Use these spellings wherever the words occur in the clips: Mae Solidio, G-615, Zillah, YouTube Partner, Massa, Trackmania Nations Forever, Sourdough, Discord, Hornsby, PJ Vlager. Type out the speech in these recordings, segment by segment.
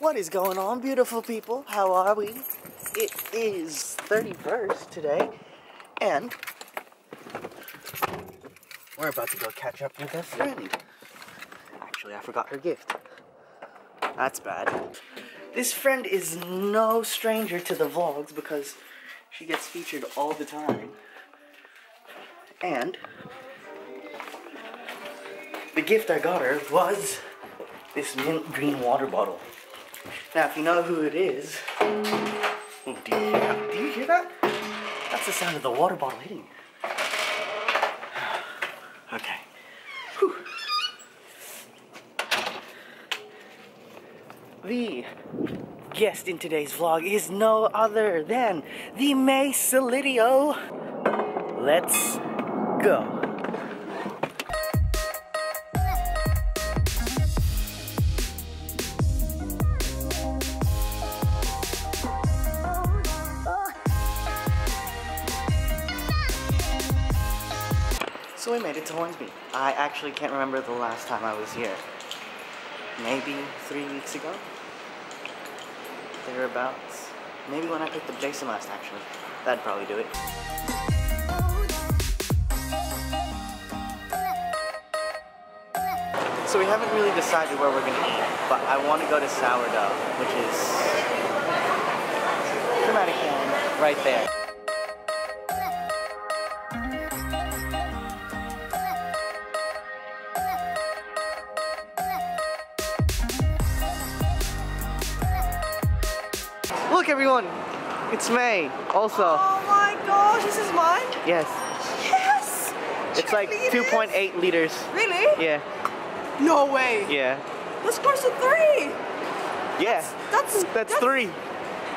What is going on, beautiful people? How are we? It is 31st today, and we're about to go catch up with a friend. Actually, I forgot her gift. That's bad. This friend is no stranger to the vlogs because she gets featured all the time. And the gift I got her was this mint green water bottle. Now, if you know who it is, oh, do you hear that? That's the sound of the water bottle hitting. Okay. Whew. The guest in today's vlog is no other than the Mae Solidio. Let's go. So we made it to Hornsby. I actually can't remember the last time I was here. Maybe 3 weeks ago? Thereabouts. Maybe when I picked up Jason last, actually. That'd probably do it. So we haven't really decided where we're gonna eat, but I want to go to Sourdough, which is dramatic right there. Look, everyone, it's Mae. Also. Oh my gosh, this is mine. Yes. Yes. It's like 2.8 liters. Really? Yeah. No way. Yeah. That's close to 3. Yeah. That's 3.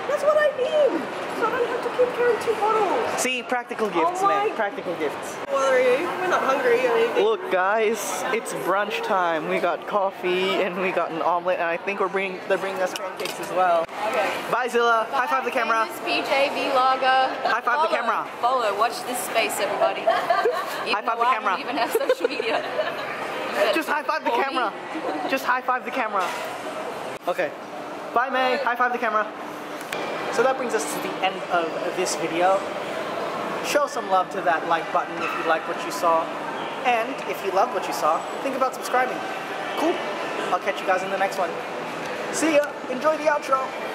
That's what I need. So I don't have to keep carrying 2 bottles. See, practical gifts, Mae. Practical gifts. What are you? We're not hungry or anything. Look, guys, it's brunch time. We got coffee and we got an omelet, and I think they're bringing us pancakes as well. Okay. Bye, Zillah. High five the camera. This is PJ Vlager. High five the camera. Follow. Watch this space, everybody. High five the camera. Even have social media. Just high five the camera. Just high five the camera. Okay. Bye, Mae. High five the camera. So that brings us to the end of this video. Show some love to that like button if you like what you saw, and if you loved what you saw, think about subscribing. Cool. I'll catch you guys in the next one. See ya. Enjoy the outro.